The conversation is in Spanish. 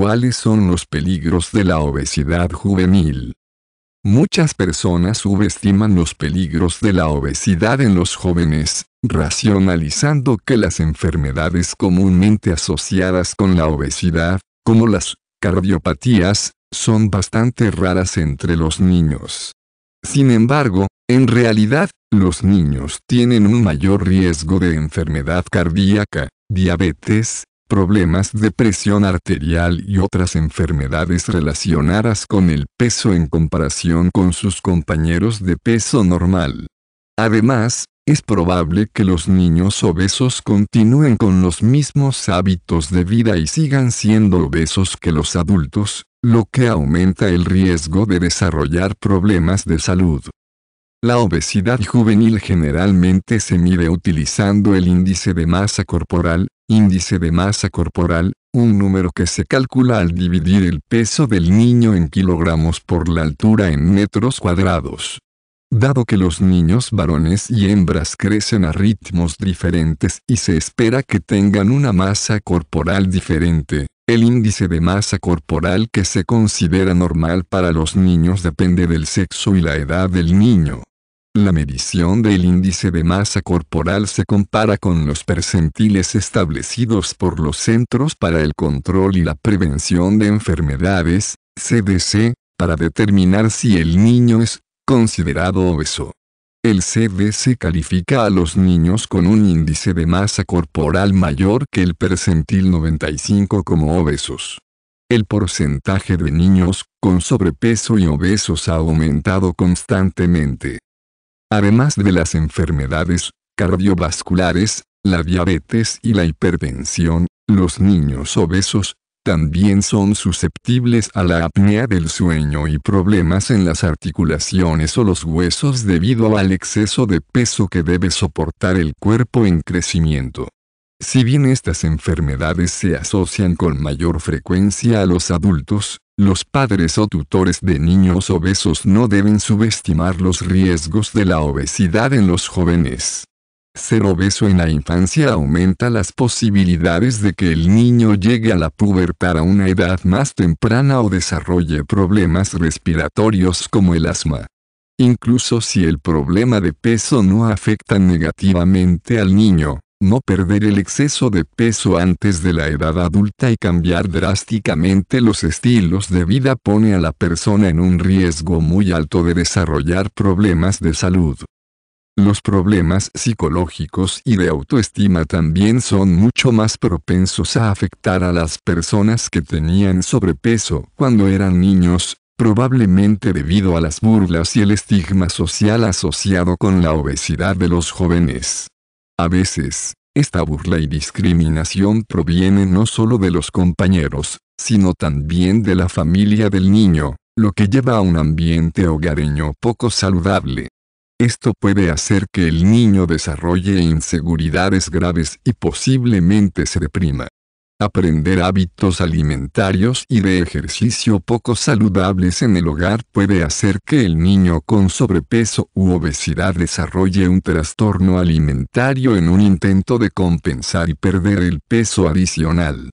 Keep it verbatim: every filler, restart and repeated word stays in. ¿Cuáles son los peligros de la obesidad juvenil? Muchas personas subestiman los peligros de la obesidad en los jóvenes, racionalizando que las enfermedades comúnmente asociadas con la obesidad, como las cardiopatías, son bastante raras entre los niños. Sin embargo, en realidad, los niños tienen un mayor riesgo de enfermedad cardíaca, diabetes, problemas de presión arterial y otras enfermedades relacionadas con el peso en comparación con sus compañeros de peso normal. Además, es probable que los niños obesos continúen con los mismos hábitos de vida y sigan siendo obesos que los adultos, lo que aumenta el riesgo de desarrollar problemas de salud. La obesidad juvenil generalmente se mide utilizando el índice de masa corporal, índice de masa corporal, un número que se calcula al dividir el peso del niño en kilogramos por la altura en metros cuadrados. Dado que los niños varones y hembras crecen a ritmos diferentes y se espera que tengan una masa corporal diferente, el índice de masa corporal que se considera normal para los niños depende del sexo y la edad del niño. La medición del índice de masa corporal se compara con los percentiles establecidos por los Centros para el Control y la Prevención de Enfermedades, C D C, para determinar si el niño es considerado obeso. El C D C califica a los niños con un índice de masa corporal mayor que el percentil noventa y cinco como obesos. El porcentaje de niños con sobrepeso y obesos ha aumentado constantemente. Además de las enfermedades cardiovasculares, la diabetes y la hipertensión, los niños obesos también son susceptibles a la apnea del sueño y problemas en las articulaciones o los huesos debido al exceso de peso que debe soportar el cuerpo en crecimiento. Si bien estas enfermedades se asocian con mayor frecuencia a los adultos, los padres o tutores de niños obesos no deben subestimar los riesgos de la obesidad en los jóvenes. Ser obeso en la infancia aumenta las posibilidades de que el niño llegue a la pubertad a una edad más temprana o desarrolle problemas respiratorios como el asma. Incluso si el problema de peso no afecta negativamente al niño, no perder el exceso de peso antes de la edad adulta y cambiar drásticamente los estilos de vida pone a la persona en un riesgo muy alto de desarrollar problemas de salud. Los problemas psicológicos y de autoestima también son mucho más propensos a afectar a las personas que tenían sobrepeso cuando eran niños, probablemente debido a las burlas y el estigma social asociado con la obesidad de los jóvenes. A veces, esta burla y discriminación proviene no solo de los compañeros, sino también de la familia del niño, lo que lleva a un ambiente hogareño poco saludable. Esto puede hacer que el niño desarrolle inseguridades graves y posiblemente se deprima. Aprender hábitos alimentarios y de ejercicio poco saludables en el hogar puede hacer que el niño con sobrepeso u obesidad desarrolle un trastorno alimentario en un intento de compensar y perder el peso adicional.